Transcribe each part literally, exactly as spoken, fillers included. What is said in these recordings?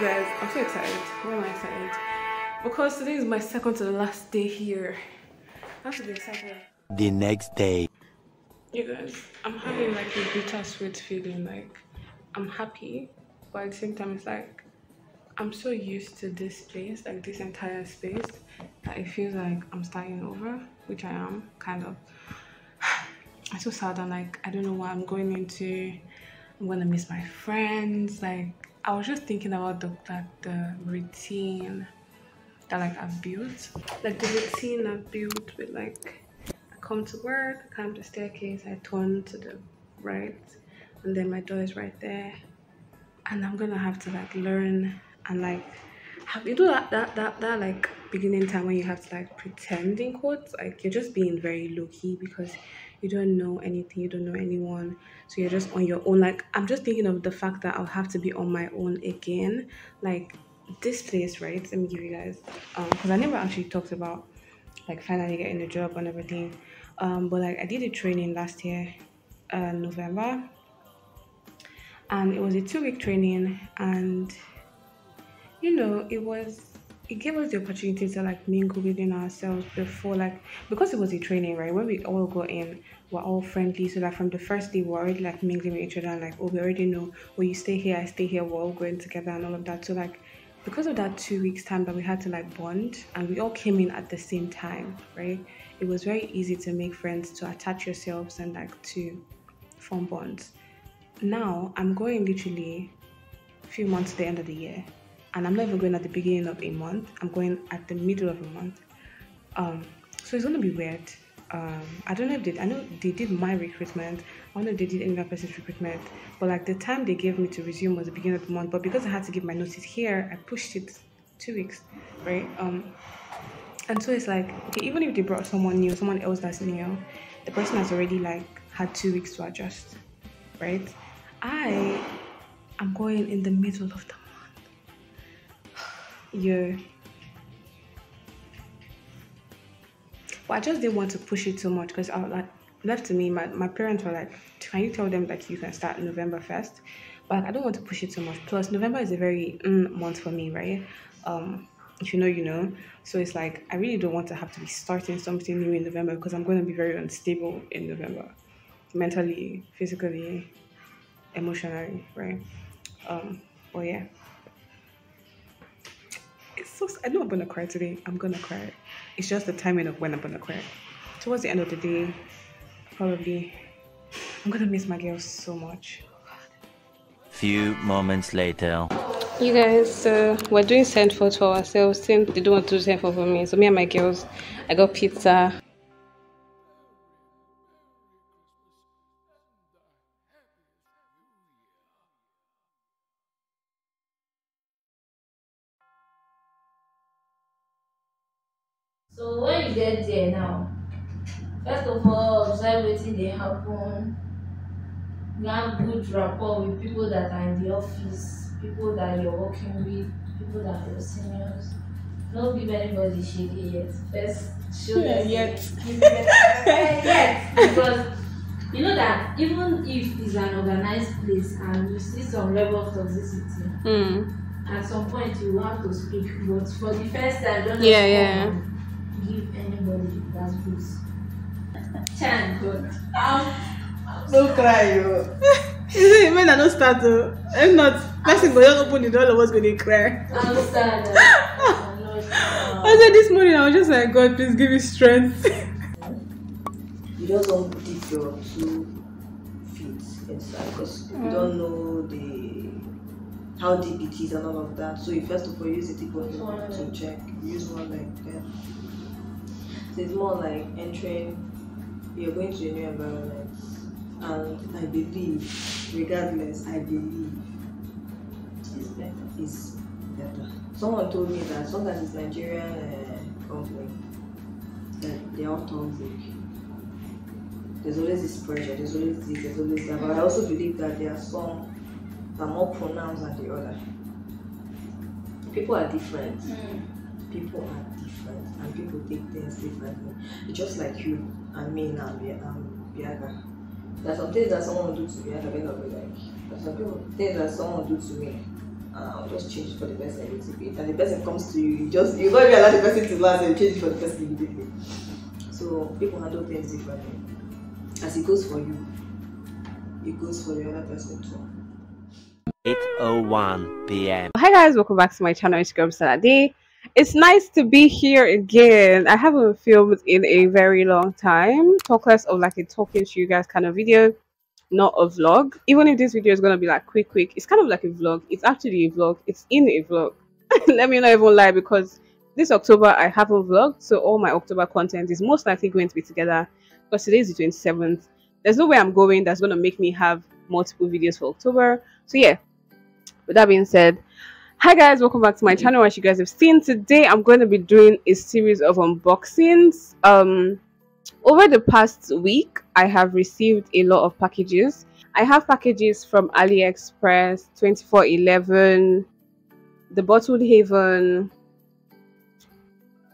You guys, I'm so excited. Why am I excited? Because today is my second to the last day here. I should be excited. The next day. You guys, I'm having like a bittersweet feeling. Like, I'm happy, but at the same time, it's like I'm so used to this place, like this entire space, that it feels like I'm starting over, which I am, kind of. I'm so sad. I'm like, I don't know what I'm going into. I'm gonna miss my friends. Like, I was just thinking about the like, the routine that like I've built, like the routine I've built with like I come to work, I climb the staircase, I turn to the right, and then my door is right there, and I'm gonna have to like learn and like have you do that that that that like beginning time when you have to like pretend in quotes, like you're just being very low key because you don't know anything, you don't know anyone, so you're just on your own. Like, I'm just thinking of the fact that I'll have to be on my own again. Like, this place, right? Let me give you guys, um because I never actually talked about like finally getting a job and everything, um but like I did a training last year, uh November, and it was a two-week training, and you know, it was it gave us the opportunity to like mingle within ourselves before, like, because it was a training, right? When we all got in, we're all friendly, so that from the first day we're already like mingling with each other, and like, oh, we already know, well, you stay here, I stay here, we're all going together and all of that. So like, because of that two weeks time that we had to like bond, and we all came in at the same time, right? It was very easy to make friends, to attach yourselves, and like to form bonds. Now I'm going literally a few months to the end of the year, and I'm not even going at the beginning of a month, I'm going at the middle of a month, um so it's gonna be weird. um I don't know if they I know they did my recruitment, I don't know if they did any other person's recruitment, but like the time they gave me to resume was the beginning of the month, but because I had to give my notice here, I pushed it two weeks, right? Um and so it's like, okay, even if they brought someone new, someone else that's new, the person has already like had two weeks to adjust, right? I am going in the middle of the yeah, but I just didn't want to push it too much, because I like left to me, my, my parents were like, can you tell them like you can start November first? But like, I don't want to push it too much, plus November is a very mm, month for me, right? Um if you know, you know. So it's like, I really don't want to have to be starting something new in November, because I'm going to be very unstable in November, mentally, physically, emotionally, right? Um but yeah, it's so, I know I'm gonna cry today. I'm gonna cry. It's just the timing of when I'm gonna cry. Towards the end of the day, probably. I'm gonna miss my girls so much. Few moments later. You guys, so we're doing send photo for ourselves since they don't want to do send photo for me. So me and my girls, I got pizza. So when you get there now, first of all, observe wetin dey happen. You have good rapport with people that are in the office, people that you're working with, people that are your seniors. Don't give anybody shege yet. First, show yeah, yet. Yet, because you know that even if it's an organized place and you see some level of toxicity, mm. at some point you have to speak. But for the first time, don't yeah, yeah. give anybody that boost. Thank God. Um, don't cry, yo. You see, men are not start though. If not, person go just open the door, all of us going to cry. I'm sad. I'm not sure. I said this morning, I was just like, God, please give me strength. You just don't put it your two feet inside, because mm. you don't know the how deep it is and all of that. So you first of all use the tip of your hand to check. Use one like that. It's more like entering, you're going to a new environment, and I believe, regardless, I believe it's better. It's better. Someone told me that sometimes it's Nigerian uh, company that they all toxic. There's always this pressure, there's always this, there's always that. But I also believe that there are some that are more pronounced than the other. People are different. Mm. People are different, and people take things differently. It's just like you and me now, and Biaga. There are some things that someone will do to me, I don't know, like, there are some things that someone will do to me, uh, just change it for the person a little bit. And the person comes to you, you just you don't even allow the person to last and change it for the person immediately. So people handle things differently. As it goes for you, it goes for the other person too. eight oh one p m Hi guys, welcome back to my channel. It's Busola Ade. It's nice to be here again. I haven't filmed in a very long time. Talk less of like a talking to you guys kind of video, not a vlog. Even if this video is gonna be like quick quick, it's kind of like a vlog. It's actually a vlog. It's in a vlog. Let me not even lie, because this October I haven't vlogged, so all my October content is most likely going to be together, because today is the twenty-seventh. There's no way I'm going that's gonna make me have multiple videos for October. So yeah, with that being said, hi guys, welcome back to my channel. As you guys have seen, today I'm going to be doing a series of unboxings. Um over the past week I have received a lot of packages. I have packages from AliExpress, twenty-four eleven, The Bottled Haven,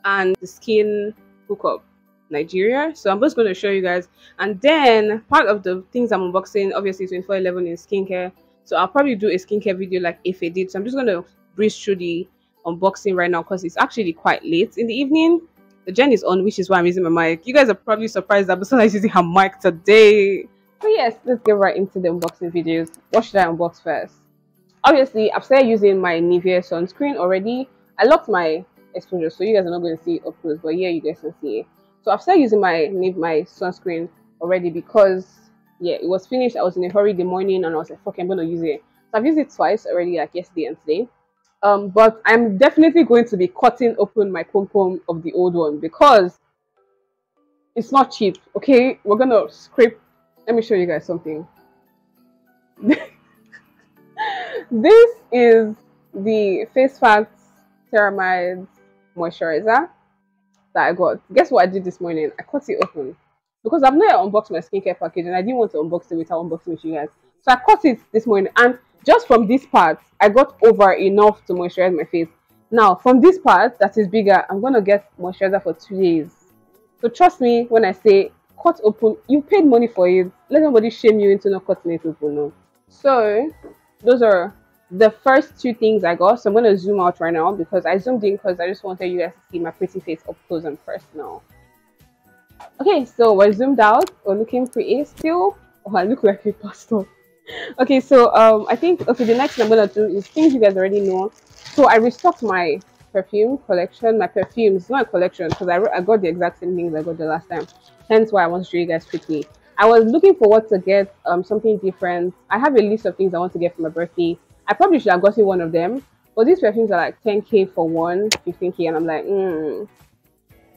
and The Skin Hookup Nigeria. So I'm just going to show you guys, and then part of the things I'm unboxing, obviously twenty-four eleven is skincare. So I'll probably do a skincare video like if I did. So I'm just going to breeze through the unboxing right now, because it's actually quite late in the evening. The gen is on, which is why I'm using my mic. You guys are probably surprised that Busola is using her mic today. So yes, let's get right into the unboxing videos. What should I unbox first? Obviously, I've started using my Nivea sunscreen already. I locked my exposure, so you guys are not going to see it up close, but yeah, you guys can see it. So I've started using my, my sunscreen already, because yeah, it was finished. I was in a hurry the morning and I was like, fuck, I'm gonna use it. So I've used it twice already, like yesterday and today. Um, but I'm definitely going to be cutting open my pom-pom of the old one, because it's not cheap. Okay, we're gonna scrape. Let me show you guys something. This is the Face Facts Ceramide moisturizer that I got. Guess what I did this morning? I cut it open, because I've not unboxed my skincare package and I didn't want to unbox it without unboxing with you guys. So I cut it this morning, and just from this part, I got over enough to moisturize my face. Now, from this part that is bigger, I'm going to get moisturizer for two days. So trust me when I say cut open. You paid money for it. Let nobody shame you into not cutting it open. No. So those are the first two things I got. So I'm going to zoom out right now, because I zoomed in because I just wanted you guys to see my pretty face up close and personal. Okay, so we're zoomed out. We're looking pretty still. Oh, I look like a pastor. Okay, so um I think okay the next thing I'm gonna do is things you guys already know. So I restocked my perfume collection. My perfume is not a collection, because I, I got the exact same things I got the last time, hence why I want to show you guys quickly. I was looking for what to get, um something different. I have a list of things I want to get for my birthday. I probably should have gotten one of them, but these perfumes are like ten K for one, fifteen K, and I'm like, mm.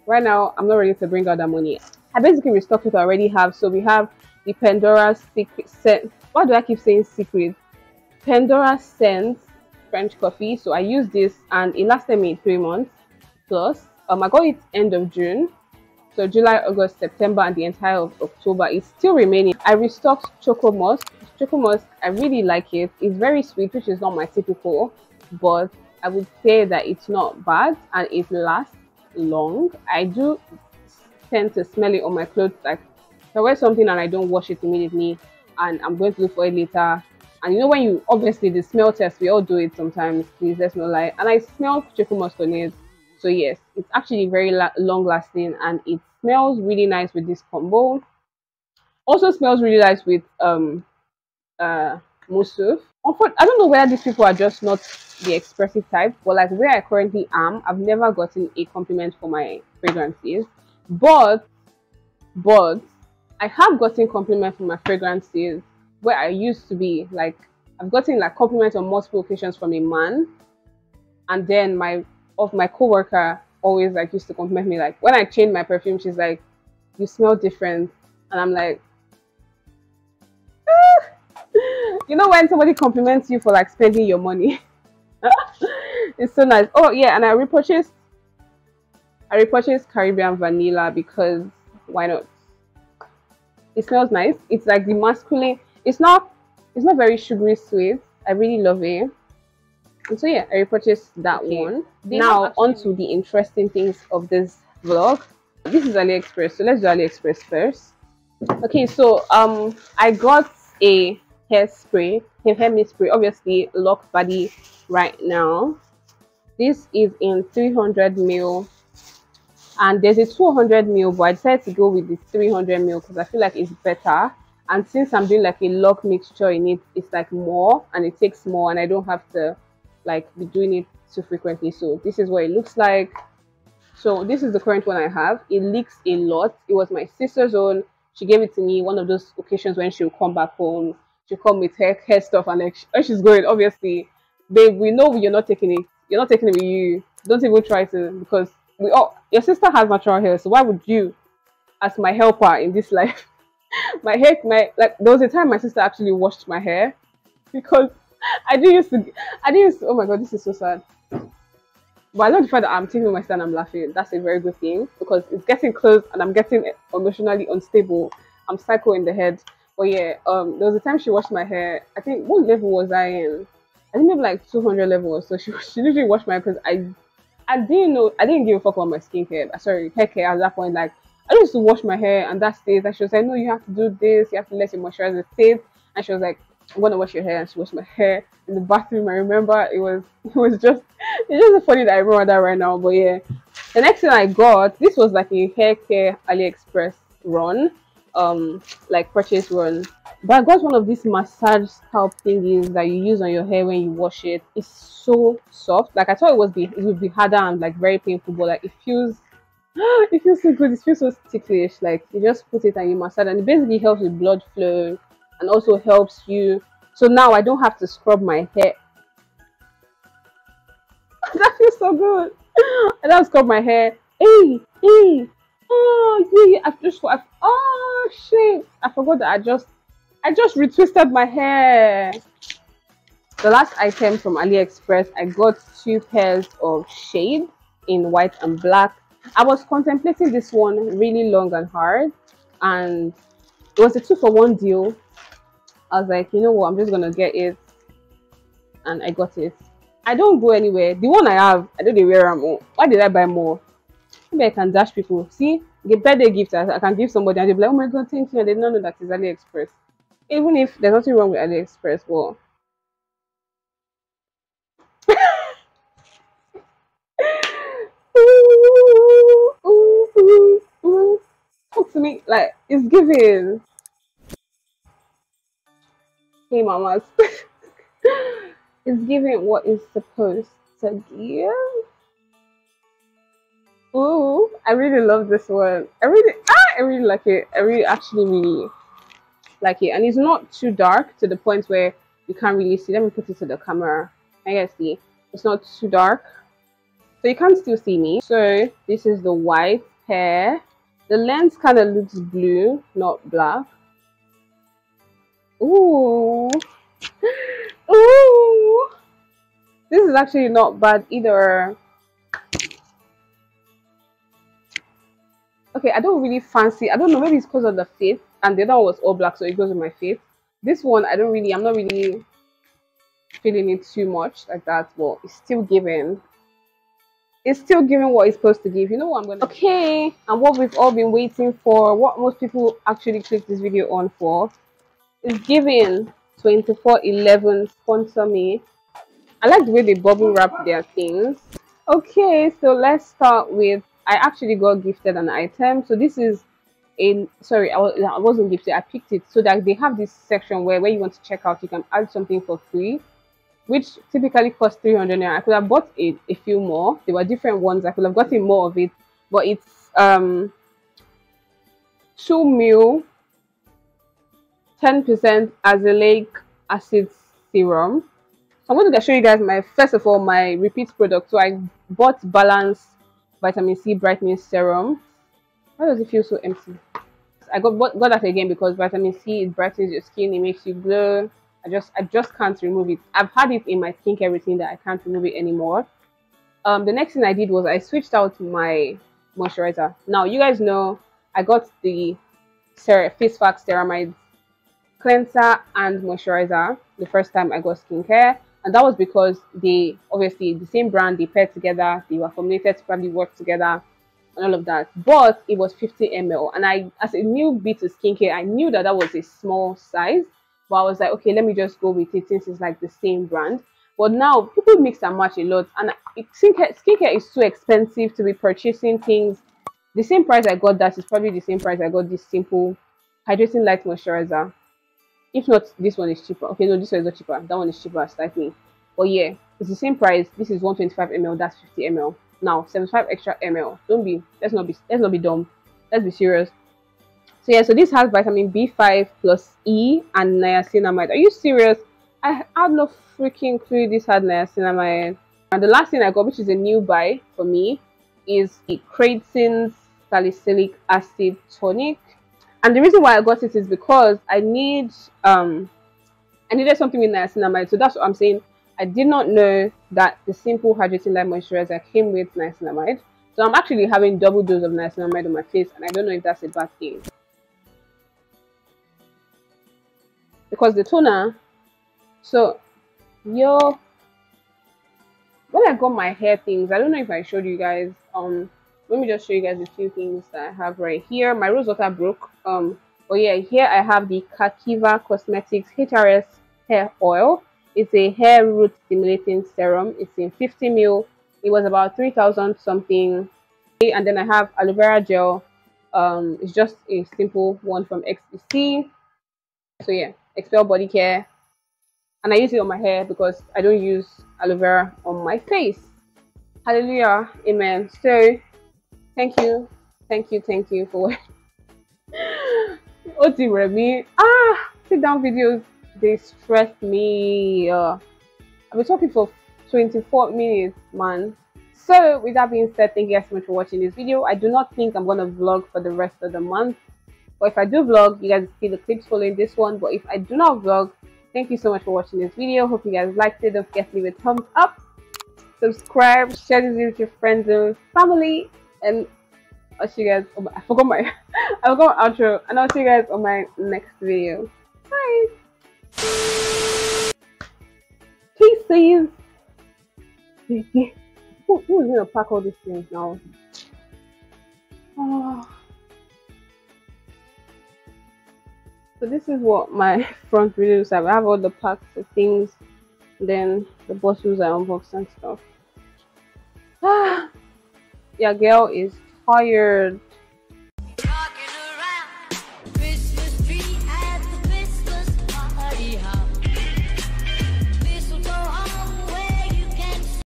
Right now, I'm not ready to bring out that money. I basically restocked what I already have. So we have the Pandora Secret Scent. Why do I keep saying secret? Pandora Scent French Coffee. So I used this and it lasted me three months plus. Um, I got it end of June. So July, August, September, and the entire of October. It's still remaining. I restocked Choco Musk. Choco Musk, I really like it. It's very sweet, which is not my typical, but I would say that it's not bad and it lasts long. I do tend to smell it on my clothes. Like if I wear something and I don't wash it immediately and I'm going to look for it later, and you know when you obviously the smell test, we all do it sometimes, please let's not lie, and I smell Choco Musk on it. So yes, it's actually very la long lasting, and it smells really nice with this combo. Also smells really nice with um uh musuf. I don't know whether these people are just not the expressive type, but like where I currently am, I've never gotten a compliment for my fragrances, but but I have gotten compliments for my fragrances where I used to be. Like I've gotten like compliments on multiple occasions from a man, and then my of my co-worker always like used to compliment me. Like when I changed my perfume, she's like, you smell different, and I'm like, you know when somebody compliments you for like spending your money. It's so nice. Oh yeah, and I repurchased I repurchased Caribbean Vanilla, because why not? It smells nice. It's like the masculine. It's not it's not very sugary sweet. I really love it. And so yeah, I repurchased that okay. one. They now on to the interesting things of this vlog. This is AliExpress, so let's do AliExpress first. Okay, so um I got a hairspray, hair mist spray, obviously lock body right now. This is in three hundred mil, and there's a two hundred mil, but I decided to go with the three hundred mil because I feel like it's better. And since I'm doing like a lock mixture in it, it's like more and it takes more, and I don't have to like be doing it too frequently. So this is what it looks like. So this is the current one I have. It leaks a lot. It was my sister's own. She gave it to me one of those occasions when she would come back home. She'll come with her hair stuff, and like oh, she's going, obviously, babe, we know you're not taking it. You're not taking it with you. Don't even try to, because we all, your sister has natural hair, so why would you, as my helper in this life? My hair, my like there was a time my sister actually washed my hair because I didn't used to, I didn't used to, oh my god, this is so sad. But I love the fact that I'm taking my stand and I'm laughing. That's a very good thing because it's getting close and I'm getting emotionally unstable. I'm psycho in the head. But yeah, um, there was a time she washed my hair. I think, what level was I in? I think maybe like two hundred level or so. She, she literally washed my hair because I, I didn't know, I didn't give a fuck about my skincare. Sorry, hair care at that point. Like, I used to wash my hair and that stays. And she was like, no, you have to do this. You have to let your moisturizer sit. And she was like, I'm gonna wash your hair. And she washed my hair in the bathroom. I remember it was it was just it's just funny that I remember that right now. But yeah, the next thing I got, this was like a hair care AliExpress run, um, like purchase run. But I got one of these massage scalp thingies that you use on your hair when you wash it. It's so soft. Like I thought it was be it would be harder and like very painful, but like it feels it feels so good. It feels so ticklish. Like you just put it and you massage, and it basically helps with blood flow. And also helps you, so now I don't have to scrub my hair. That feels so good. I don't scrub my hair. Hey, hey, oh yeah, I've just I've, oh shit, I forgot that I just I just retwisted my hair. The last item from AliExpress, I got two pairs of shades in white and black. I was contemplating this one really long and hard, and it was a two for one deal. I was like, you know what, I'm just gonna get it, and I got it. I don't go anywhere. The one I have, I don't wear more. Why did I buy more? Maybe I can dash people. See, the birthday gift I can give somebody, and they'll be like, oh my god, thank you, and they don't know that it's AliExpress. Even if there's nothing wrong with AliExpress, well, ooh, ooh, ooh, ooh. Talk to me like it's giving. Hey mamas, it's giving what is supposed to give. Ooh, I really love this one. I really, ah, I really like it. I really actually really like it, and it's not too dark to the point where you can't really see. Let me put it to the camera. I guess see, it's not too dark, so you can still see me. So this is the white hair. The lens kind of looks blue, not black. Ooh, ooh! This is actually not bad either. Okay, I don't really fancy. I don't know, maybe it's because of the fit, and the other one was all black, so it goes with my fit. This one, I don't really. I'm not really feeling it too much like that. But it's still giving. It's still giving what it's supposed to give. You know what I'm gonna. Okay, and what we've all been waiting for, what most people actually click this video on for. It's giving twenty-four eleven sponsor me. I like the way they bubble wrap their things. Okay, so let's start with, I actually got gifted an item. So this is in, sorry, I, was, I wasn't gifted, I picked it. So that they have this section where when you want to check out, you can add something for free, which typically costs three hundred naira. I could have bought a, a few more. There were different ones. I could have gotten more of it, but it's um two mil. ten percent azelaic acid serum. So I'm going to show you guys my, first of all, my repeat product. So I bought Balance Vitamin C Brightening Serum. Why does it feel so empty? I got got that again because vitamin C, it brightens your skin, it makes you glow. I just I just can't remove it. I've had it in my skincare routine that I can't remove it anymore. Um, the next thing I did was I switched out my moisturizer. Now you guys know I got the Face Facts Ceramides cleanser and moisturizer the first time I got skincare, and that was because they obviously the same brand, they paired together, they were formulated to probably work together and all of that. But it was fifty mil, and I, as a newbie to skincare, I knew that that was a small size, But I was like, okay, let me just go with it since it's like the same brand. But now people mix and match a lot, and skincare, skincare is too expensive to be purchasing things. The same price I got that is probably the same price I got this simple hydrating light moisturizer. If not, this one is cheaper. Okay, no, this one is not cheaper. That one is cheaper slightly. But yeah, it's the same price. This is one twenty-five milliliters. That's fifty milliliters. Now seventy-five extra milliliters. Don't be. Let's not be. Let's not be dumb. Let's be serious. So yeah, so this has vitamin B five plus E and niacinamide. Are you serious? I had no freaking clue this had niacinamide. And the last thing I got, which is a new buy for me, is a creatine salicylic acid tonic. And the reason why I got it is because I need um I needed something with niacinamide. So that's what I'm saying. I did not know that the simple hydrating light moisturizer came with niacinamide. So I'm actually having double dose of niacinamide on my face, and I don't know if that's a bad thing. Because the toner, so yo when I got my hair things, I don't know if I showed you guys. Um let me just show you guys a few things that I have right here. My rose water broke. Um oh yeah, here I have the Kakiva Cosmetics H R S hair oil. It's a hair root stimulating serum. It's in fifty milliliters. It was about three thousand something. And then I have aloe vera gel. Um it's just a simple one from X B C. So yeah, Expel Body Care. And I use it on my hair because I don't use aloe vera on my face. Hallelujah, amen. So thank you, thank you, thank you for Oti Remy. Ah, sit down videos, they stress me. Uh, I've been talking for twenty-four minutes, man. So with that being said, thank you guys so much for watching this video. I do not think I'm gonna vlog for the rest of the month, but if I do vlog, you guys see the clips following this one. But if I do not vlog, thank you so much for watching this video. Hope you guys liked it. Don't forget to leave a thumbs up, subscribe, share this video with your friends and family, and I'll see you guys. Oh, I forgot my I forgot my outro, and I'll see you guys on my next video. Bye. Kisses. Who, who is gonna pack all these things now? Oh. So this is what my front video looks like. I have all the packs of things, then the bottles I unbox and stuff. Ah, yeah, girl is tired.